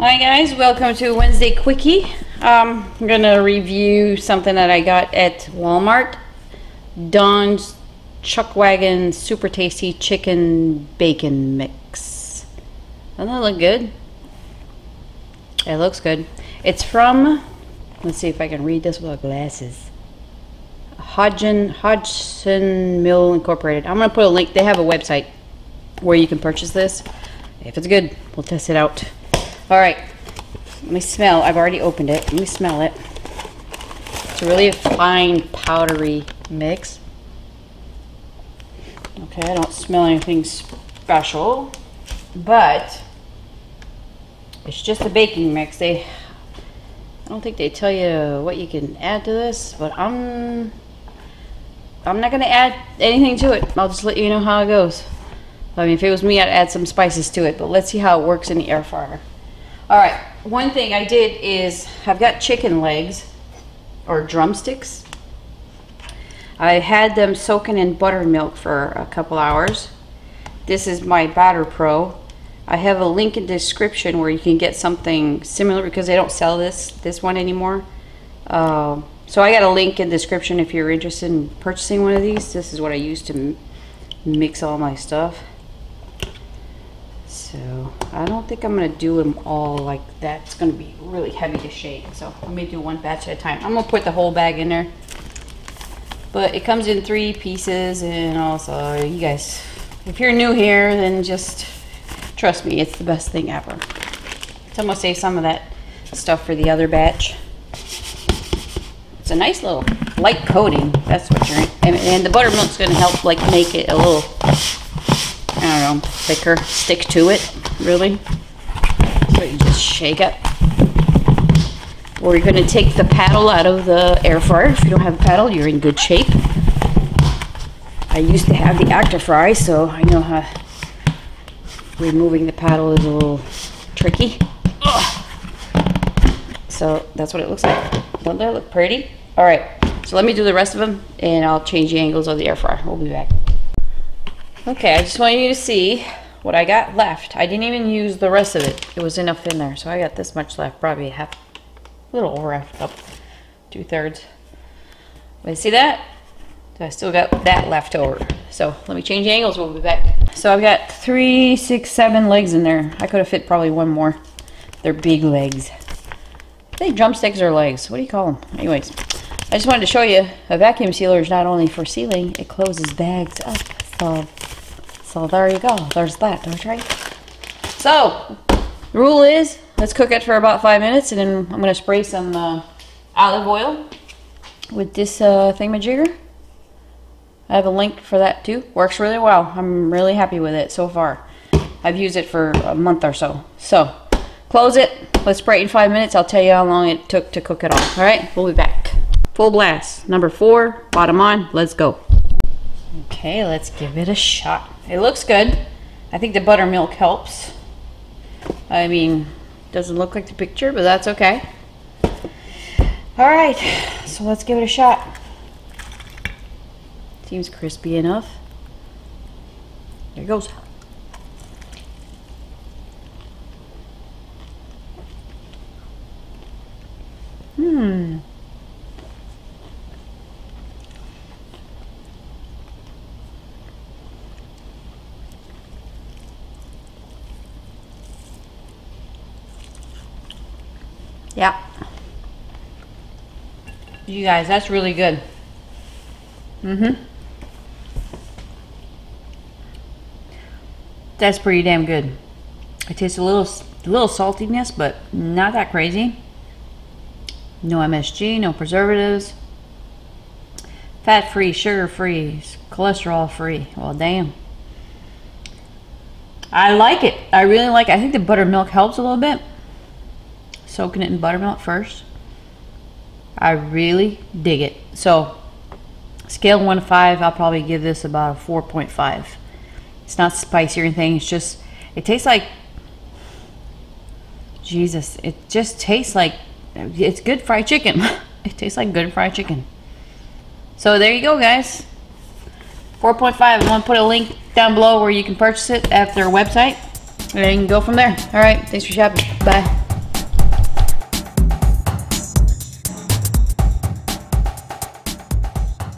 Hi guys, welcome to Wednesday Quickie. I'm gonna review something that I got at Walmart. Don's Chuckwagon Super Tasty Chicken Baking Mix. Doesn't that look good? It looks good. It's from, let's see if I can read this without glasses. Hodgson Mill Incorporated. I'm gonna put a link. They have a website where you can purchase this. If it's good, we'll test it out. All right, let me smell. I've already opened it. Let me smell it. It's really a fine powdery mix. Okay, I don't smell anything special, but it's just a baking mix. I don't think they tell you what you can add to this, but I'm not gonna add anything to it. I'll just let you know how it goes. I mean, if it was me, I'd add some spices to it, but let's see how it works in the air fryer. All right, one thing I did is I've got chicken legs or drumsticks. I had them soaking in buttermilk for a couple hours. This is my Batter Pro. I have a link in the description where you can get something similar because they don't sell this one anymore. So I got a link in the description if you're interested in purchasing one of these. This is what I use to mix all my stuff. So I don't think I'm going to do them all like that. It's going to be really heavy to shake. So let me do one batch at a time. I'm going to put the whole bag in there. But it comes in 3 pieces, and also you guys, if you're new here, then just trust me, it's the best thing ever. So I'm going to save some of that stuff for the other batch. It's a nice little light coating. That's what you're in. And the buttermilk's going to help like make it a little, I don't know, thicker, stick to it, really. So you just shake it. We're gonna take the paddle out of the air fryer. If you don't have a paddle, you're in good shape. I used to have the acti-fry, so I know how removing the paddle is a little tricky. Ugh. So that's what it looks like. Don't that look pretty? All right, so let me do the rest of them and I'll change the angles of the air fryer. We'll be back. Okay, I just want you to see what I got left. I didn't even use the rest of it. It was enough in there, so I got this much left, probably half, a little over half cup, 2/3. But see that? So I still got that left over. So let me change angles. We'll be back. So I've got 3, 6, 7 legs in there. I could have fit probably one more. They're big legs. I think drumsticks are legs. What do you call them? Anyways, I just wanted to show you a vacuum sealer is not only for sealing; it closes bags up. So there you go. There's that, right? So the rule is, let's cook it for about 5 minutes, and then I'm gonna spray some olive oil with this thingamajigger. I have a link for that too. Works really well. I'm really happy with it so far. I've used it for a month or so. So close it. Let's spray it in 5 minutes. I'll tell you how long it took to cook it all. All right, we'll be back. Full blast. Number 4. Bottom on. Let's go. Okay, let's give it a shot. It looks good. I think the buttermilk helps. I mean, doesn't look like the picture, but that's okay. All right, so let's give it a shot. Seems crispy enough. There it goes. Yeah, you guys, that's really good. That's pretty damn good. It tastes a little saltiness, but not that crazy. No MSG, no preservatives. Fat-free, sugar-free, cholesterol-free. Well, damn. I like it. I really like it. I think the buttermilk helps a little bit. Soaking it in buttermilk first. I really dig it. So scale 1 to 5, I'll probably give this about a 4.5. It's not spicy or anything. It's just, it tastes like, Jesus, it just tastes like, it's good fried chicken. It tastes like good fried chicken. So there you go, guys. 4.5. I'm going to put a link down below where you can purchase it at their website. And you can go from there. All right. Thanks for shopping. Bye.